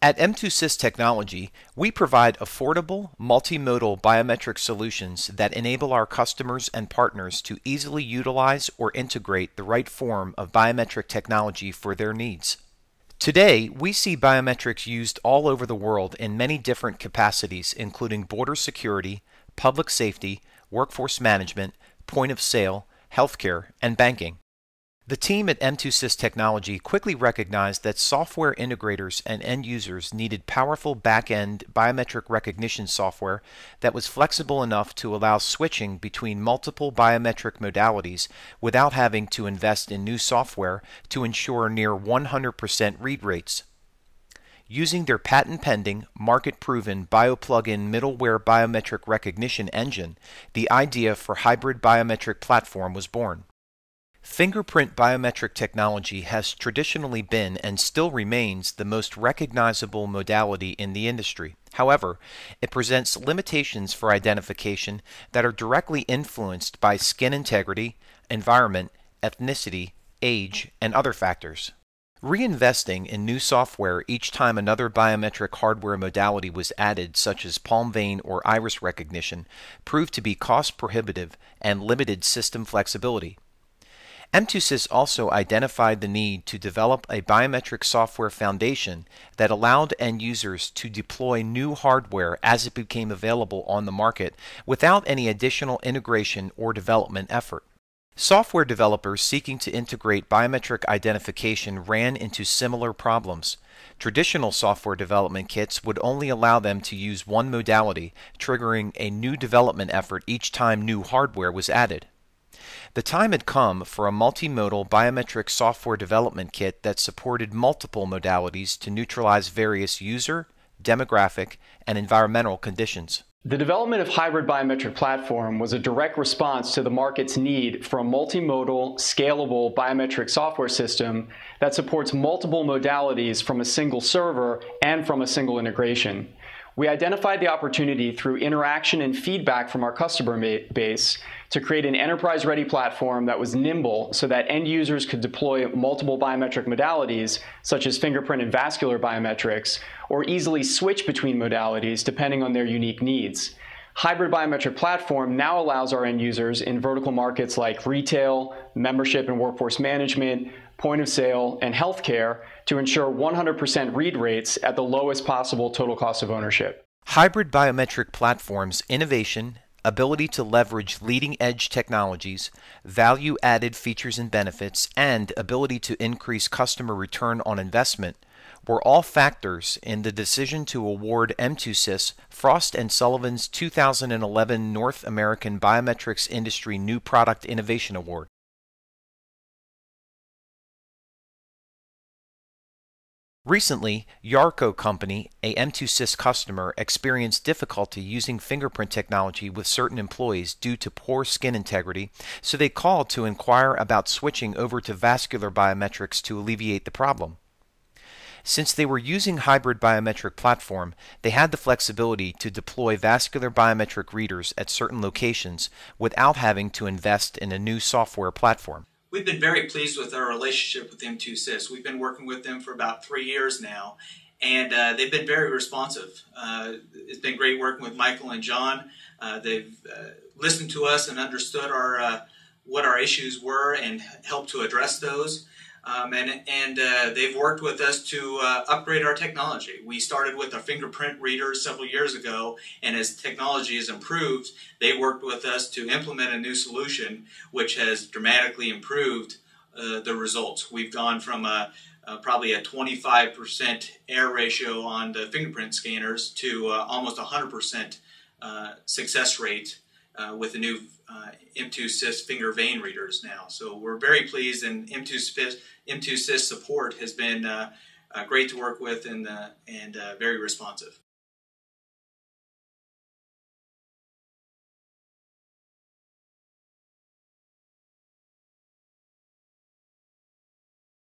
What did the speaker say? At M2Sys Technology, we provide affordable, multimodal biometric solutions that enable our customers and partners to easily utilize or integrate the right form of biometric technology for their needs. Today, we see biometrics used all over the world in many different capacities, including border security, public safety, workforce management, point of sale, healthcare, and banking. The team at M2Sys Technology quickly recognized that software integrators and end users needed powerful back-end biometric recognition software that was flexible enough to allow switching between multiple biometric modalities without having to invest in new software to ensure near 100% read rates. Using their patent-pending, market-proven BioPlugin middleware biometric recognition engine, the idea for Hybrid Biometric Platform was born. Fingerprint biometric technology has traditionally been and still remains the most recognizable modality in the industry. However, it presents limitations for identification that are directly influenced by skin integrity, environment, ethnicity, age, and other factors. Reinvesting in new software each time another biometric hardware modality was added, such as palm vein or iris recognition, proved to be cost prohibitive and limited system flexibility. M2Sys also identified the need to develop a biometric software foundation that allowed end users to deploy new hardware as it became available on the market without any additional integration or development effort. Software developers seeking to integrate biometric identification ran into similar problems. Traditional software development kits would only allow them to use one modality, triggering a new development effort each time new hardware was added. The time had come for a multimodal biometric software development kit that supported multiple modalities to neutralize various user, demographic, and environmental conditions. The development of Hybrid Biometric Platform was a direct response to the market's need for a multimodal, scalable biometric software system that supports multiple modalities from a single server and from a single integration. We identified the opportunity through interaction and feedback from our customer base to create an enterprise-ready platform that was nimble so that end users could deploy multiple biometric modalities, such as fingerprint and vascular biometrics, or easily switch between modalities depending on their unique needs. Hybrid Biometric Platform now allows our end users in vertical markets like retail, membership and workforce management, point of sale, and healthcare to ensure 100% read rates at the lowest possible total cost of ownership. Hybrid Biometric Platform's innovation, ability to leverage leading-edge technologies, value-added features and benefits, and ability to increase customer return on investment were all factors in the decision to award M2Sys Frost and Sullivan's 2011 North American Biometrics Industry New Product Innovation Award. Recently, Yarko Company, a M2Sys customer, experienced difficulty using fingerprint technology with certain employees due to poor skin integrity, so they called to inquire about switching over to vascular biometrics to alleviate the problem. Since they were using Hybrid Biometric Platform, they had the flexibility to deploy vascular biometric readers at certain locations without having to invest in a new software platform. We've been very pleased with our relationship with M2Sys. We've been working with them for about 3 years now, and they've been very responsive. It's been great working with Michael and John. They've listened to us and understood what our issues were and helped to address those. They've worked with us to upgrade our technology. We started with our fingerprint readers several years ago, and as technology has improved, they worked with us to implement a new solution, which has dramatically improved the results. We've gone from probably a 25% error ratio on the fingerprint scanners to almost 100% success rate with the new M2Sys finger vein readers now. So we're very pleased, and M2Sys support has been great to work with and very responsive.